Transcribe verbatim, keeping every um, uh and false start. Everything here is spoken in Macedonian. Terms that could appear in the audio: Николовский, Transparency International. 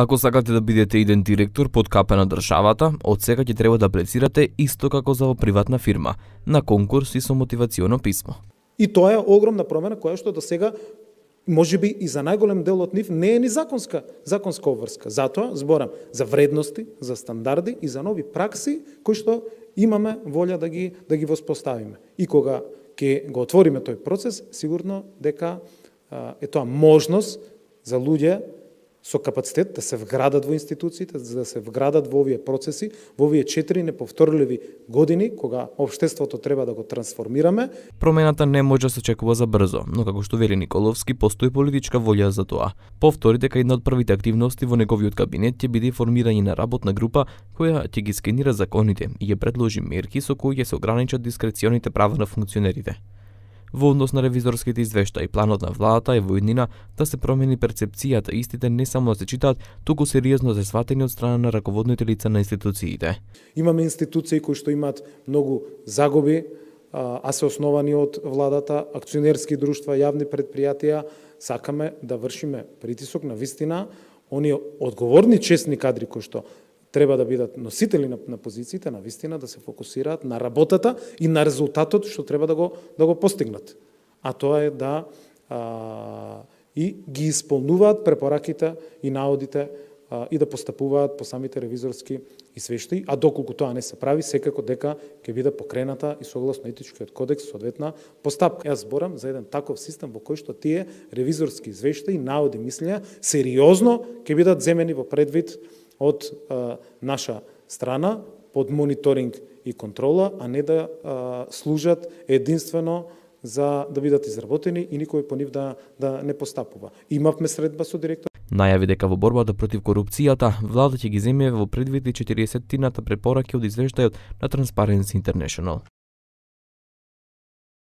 Ако сакате да бидете иден директор под капе на државата, од сега ќе треба да плецирате исто како за во приватна фирма, на конкурс и со мотивационо писмо. И тоа е огромна промена која што до сега можеби и за најголем дел од нив не е ни законска, законска обврска. Затоа зборам за вредности, за стандарди и за нови пракси кои што имаме волја да ги да ги воспоставиме. И кога ќе го отвориме тој процес, сигурно дека а, е тоа можност за луѓе со капацитет да се вградат во институциите, да се вградат во овие процеси, во овие четири неповторливи години, кога општеството треба да го трансформираме. Промената не може да се чекува за брзо, но како што вели Николовски, постои политичка волја за тоа. Повтори дека една од првите активности во неговиот кабинет ќе биде формирање на работна група која ќе ги скенира законите и ќе предложи мерки со кои ќе се ограничат дискреционите права на функционерите. Во однос на ревизорските извештаи, планот на владата е во иднина да се промени перцепцијата, истите не само да се читаат, туку сериозно се сфатени од страна на раководните лица на институциите. Имаме институции кои што имаат многу загуби, а се основани од владата, акционерски друштва, јавни предпријатија. Сакаме да вршиме притисок на вистина, оние одговорни честни кадри кои што треба да бидат носители на, на позициите, на вистина, да се фокусираат на работата и на резултатот што треба да го, да го постигнат. А тоа е да а, и ги исполнуваат препораките и наодите а, и да постапуваат по самите ревизорски извештаи, а доколку тоа не се прави, секако дека ќе биде покрената и согласно етичкиот кодекс соодветна постапка. Јас зборам за еден таков систем во кој што тие ревизорски извештаи и наоди мислења сериозно ќе бидат земени во предвид од а, наша страна под мониторинг и контрола, а не да а, служат единствено за да бидат изработени и никој по нив да, да не постапува. Имавме средба со директор. Најави дека во борбата против корупцијата, владата ќе ги земе во предвид четириесеттината препораки од извештајот на Transparency International.